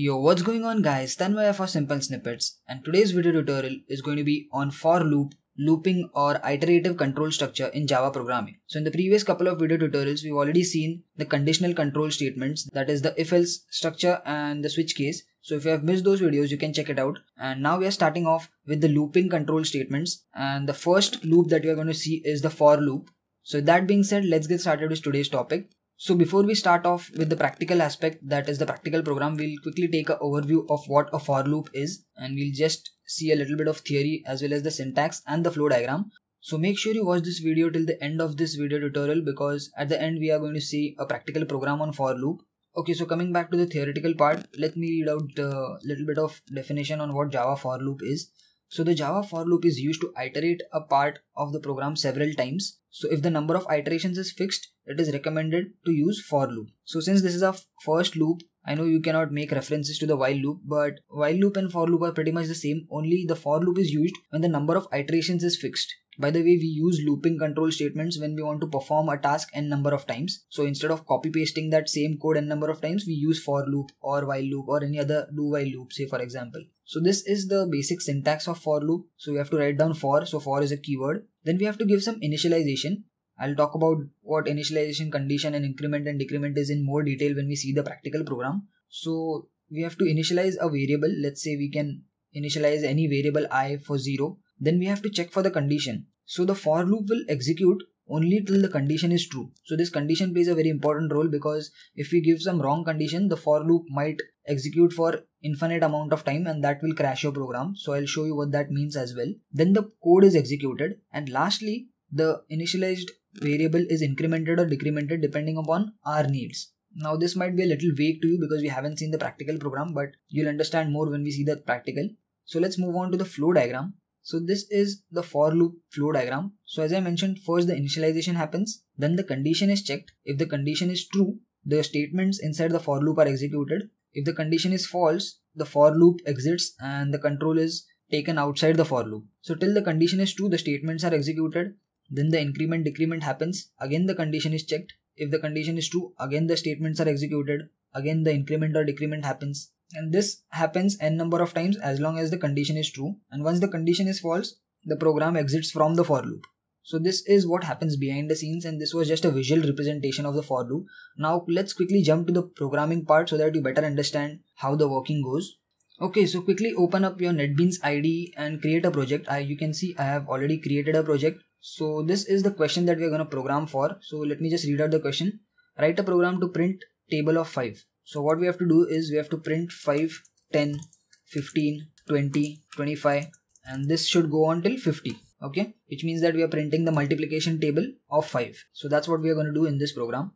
Yo, what's going on guys, Tanmay for Simple Snippets, and today's video tutorial is going to be on for loop, looping or iterative control structure in Java programming. So in the previous couple of video tutorials, we've already seen the conditional control statements, that is the if-else structure and the switch case. So if you have missed those videos, you can check it out. And now we are starting off with the looping control statements, and the first loop that we are going to see is the for loop. So that being said, let's get started with today's topic. So before we start off with the practical aspect, that is the practical program, we'll quickly take an overview of what a for loop is, and we'll just see a little bit of theory as well as the syntax and the flow diagram. So make sure you watch this video till the end of this video tutorial, because at the end we are going to see a practical program on for loop. Okay, so coming back to the theoretical part, let me read out a little bit of definition on what Java for loop is. So the Java for loop is used to iterate a part of the program several times. So if the number of iterations is fixed, it is recommended to use for loop. So since this is our first loop, I know you cannot make references to the while loop, but while loop and for loop are pretty much the same, only the for loop is used when the number of iterations is fixed. By the way, we use looping control statements when we want to perform a task n number of times. So instead of copy pasting that same code n number of times, we use for loop or while loop or any other do while loop, say for example. So this is the basic syntax of for loop. So we have to write down for, so for is a keyword. Then we have to give some initialization. I'll talk about what initialization condition and increment and decrement is in more detail when we see the practical program. So we have to initialize a variable. Let's say we can initialize any variable I for 0. Then we have to check for the condition. So the for loop will execute only till the condition is true. So this condition plays a very important role, because if we give some wrong condition, the for loop might execute for infinite amount of time and that will crash your program. So I'll show you what that means as well. Then the code is executed, and lastly the initialized variable is incremented or decremented depending upon our needs. Now this might be a little vague to you because we haven't seen the practical program, but you'll understand more when we see the practical. So let's move on to the flow diagram. So this is the for loop flow diagram. So as I mentioned, first the initialization happens, then the condition is checked. If the condition is true, the statements inside the for loop are executed. If the condition is false, the for loop exits and the control is taken outside the for loop. So till the condition is true, the statements are executed. Then the increment decrement happens. Again the condition is checked. If the condition is true, again the statements are executed. Again the increment or decrement happens. And this happens n number of times as long as the condition is true, and once the condition is false, the program exits from the for loop. So this is what happens behind the scenes, and this was just a visual representation of the for loop. Now let's quickly jump to the programming part so that you better understand how the working goes. Okay, so quickly open up your NetBeans IDE and create a project. You can see I have already created a project. So this is the question that we are going to program for. So let me just read out the question. Write a program to print table of 5. So what we have to do is we have to print 5, 10, 15, 20, 25, and this should go on till 50, okay? Which means that we are printing the multiplication table of 5. So that's what we are going to do in this program.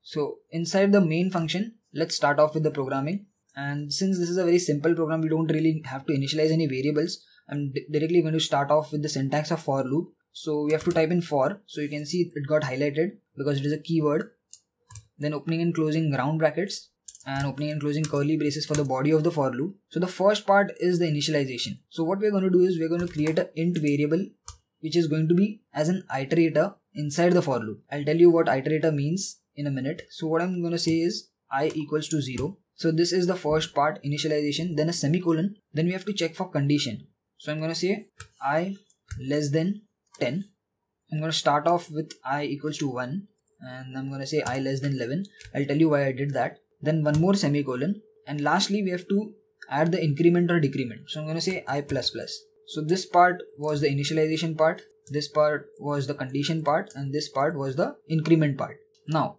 So inside the main function, let's start off with the programming. And since this is a very simple program, we don't really have to initialize any variables. I'm directly going to start off with the syntax of for loop. So we have to type in for. So you can see it got highlighted because it is a keyword. Then opening and closing round brackets, and opening and closing curly braces for the body of the for loop. So the first part is the initialization. So what we're going to do is we're going to create an int variable which is going to be as an iterator inside the for loop. I'll tell you what iterator means in a minute. So what I'm going to say is I equals to 0. So this is the first part, initialization, then a semicolon. Then we have to check for condition. So I'm going to say I less than 10. I'm going to start off with I equals to 1, and I'm going to say I less than 11. I'll tell you why I did that. Then one more semicolon, and lastly we have to add the increment or decrement. So I'm going to say I++. So this part was the initialization part, this part was the condition part, and this part was the increment part. Now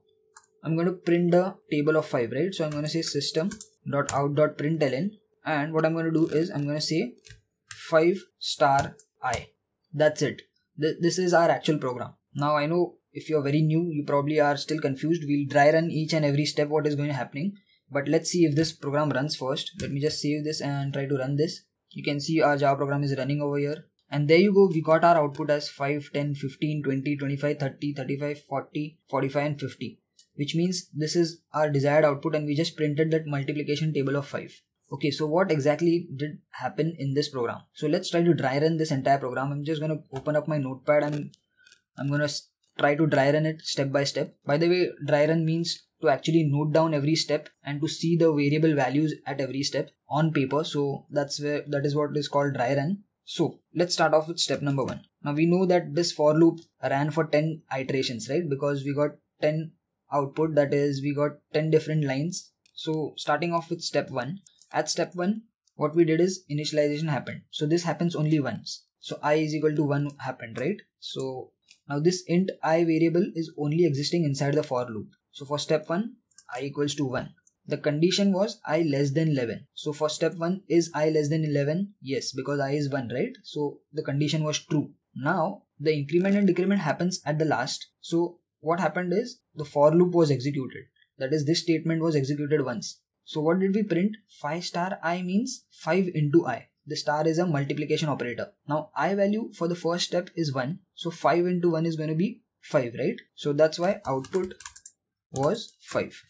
I'm going to print the table of 5, right? So I'm going to say system.out.println, and what I'm going to do is I'm going to say 5 star i. That's it. This is our actual program. Now I know if you're very new, you probably are still confused. We'll dry run each and every step what is going to happening. But let's see if this program runs first. Let me just save this and try to run this. You can see our Java program is running over here. And there you go, we got our output as 5, 10, 15, 20, 25, 30, 35, 40, 45 and 50. Which means this is our desired output, and we just printed that multiplication table of 5. Okay, so what exactly did happen in this program? So let's try to dry run this entire program. I'm just going to open up my notepad and I'm going to try to dry run it step by step. By the way, dry run means to actually note down every step and to see the variable values at every step on paper. So that is what is called dry run. So let's start off with step number 1. Now we know that this for loop ran for 10 iterations, right? Because we got 10 output, that is we got 10 different lines. So starting off with step 1. At step 1, what we did is initialization happened. So this happens only once. So I is equal to 1 happened, right? So now this int I variable is only existing inside the for loop. So for step 1, I equals to 1. The condition was I less than 11. So for step 1, is I less than 11? Yes, because I is 1, right? So the condition was true. Now the increment and decrement happens at the last. So what happened is the for loop was executed. That is, this statement was executed once. So what did we print? 5 star I means 5 into I. The star is a multiplication operator. Now I value for the first step is 1. So 5 into 1 is going to be 5, right? So that's why output was 5.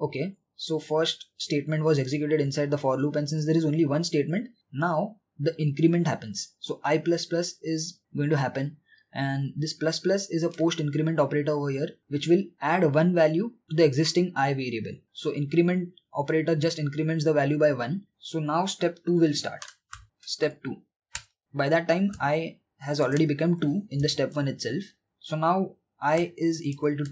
Okay. So first statement was executed inside the for loop, and since there is only one statement, now the increment happens. So I++ is going to happen, and this ++ is a post increment operator over here which will add one value to the existing I variable. So increment operator just increments the value by 1. So now step 2 will start. Step 2. By that time I has already become 2 in the step 1 itself. So now I is equal to 2.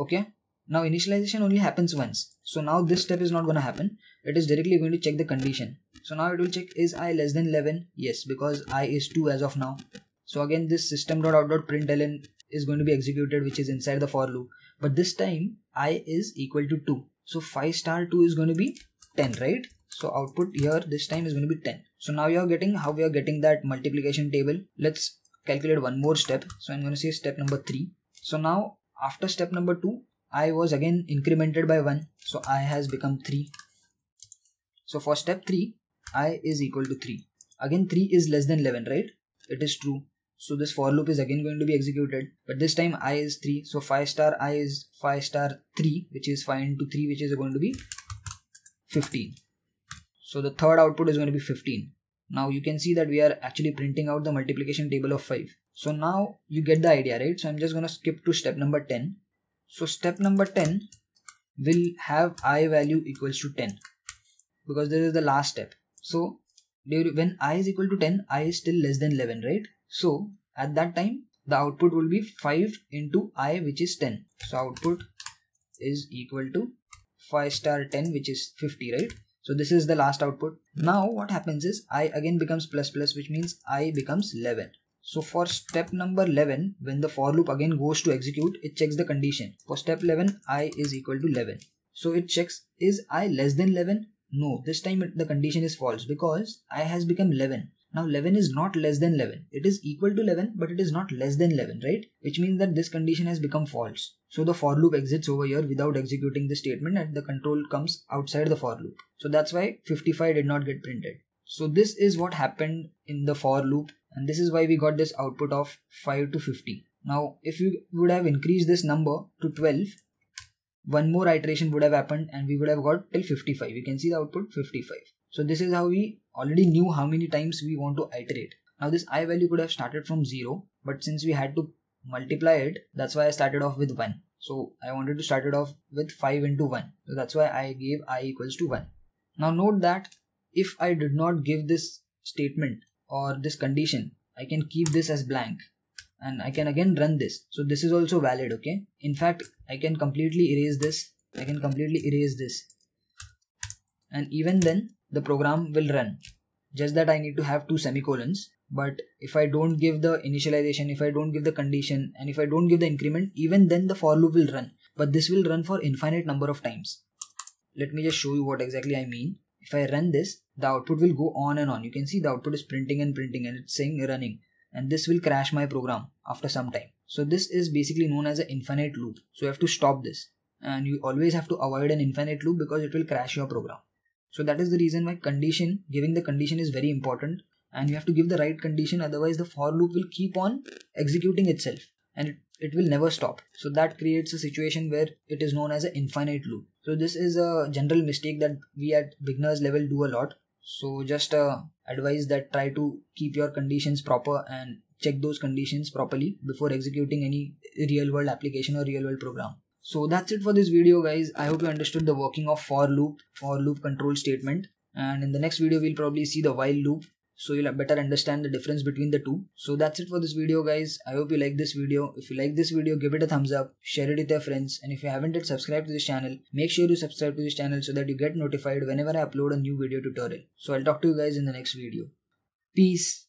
Okay. Now initialization only happens once. So now this step is not going to happen. It is directly going to check the condition. So now it will check, is I less than 11? Yes, because I is 2 as of now. So again this system.out.println is going to be executed, which is inside the for loop. But this time I is equal to 2. So 5 star 2 is going to be 10, right? So output here this time is going to be 10. So now you are getting how we are getting that multiplication table. Let's calculate one more step. So I'm going to say step number 3. So now after step number 2, I was again incremented by 1, so I has become 3. So for step 3, I is equal to 3. Again 3 is less than 11, right? It is true. So this for loop is again going to be executed, but this time I is 3. So 5 star I is 5 star 3, which is 5 into 3, which is going to be 15. So the third output is going to be 15. Now you can see that we are actually printing out the multiplication table of 5. So now you get the idea, right? So I'm just going to skip to step number 10. So step number 10 will have I value equals to 10 because this is the last step. So when I is equal to 10, I is still less than 11, right? So at that time the output will be 5 into I, which is 10. So output is equal to 5 star 10, which is 50, right? So this is the last output. Now what happens is I again becomes ++, which means I becomes 11. So for step number 11, when the for loop again goes to execute, it checks the condition. For step 11, I is equal to 11. So it checks, is I less than 11? No, this time the condition is false because I has become 11. Now 11 is not less than 11. It is equal to 11, but it is not less than 11, right? Which means that this condition has become false. So the for loop exits over here without executing the statement, and the control comes outside the for loop. So that's why 55 did not get printed. So this is what happened in the for loop, and this is why we got this output of 5 to 50. Now if you would have increased this number to 12, one more iteration would have happened and we would have got till 55. You can see the output 55. So this is how we already knew how many times we want to iterate. Now this I value could have started from 0, but since we had to multiply it, that's why I started off with 1. So I wanted to start it off with 5 into 1. So that's why I gave I equals to 1. Now note that if I did not give this statement or this condition, I can keep this as blank and I can again run this. So this is also valid, okay? In fact, I can completely erase this. I can completely erase this. And even then, the program will run. Just that I need to have 2 semicolons. But if I don't give the initialization, if I don't give the condition, and if I don't give the increment, even then the for loop will run. But this will run for infinite number of times. Let me just show you what exactly I mean. If I run this, the output will go on and on. You can see the output is printing and it's saying running, and this will crash my program after some time. So this is basically known as an infinite loop. So you have to stop this, and you always have to avoid an infinite loop because it will crash your program. So that is the reason why giving the condition is very important, and you have to give the right condition, otherwise the for loop will keep on executing itself and it will never stop. So that creates a situation where it is known as an infinite loop. So this is a general mistake that we at beginners level do a lot. So just advise that try to keep your conditions proper and check those conditions properly before executing any real world application or real world program. So that's it for this video, guys. I hope you understood the working of for loop control statement, and in the next video we'll probably see the while loop, so you'll better understand the difference between the two. So that's it for this video, guys. I hope you like this video. If you like this video, give it a thumbs up, share it with your friends, and if you haven't yet subscribed to this channel, make sure you subscribe to this channel so that you get notified whenever I upload a new video tutorial. So I'll talk to you guys in the next video. Peace.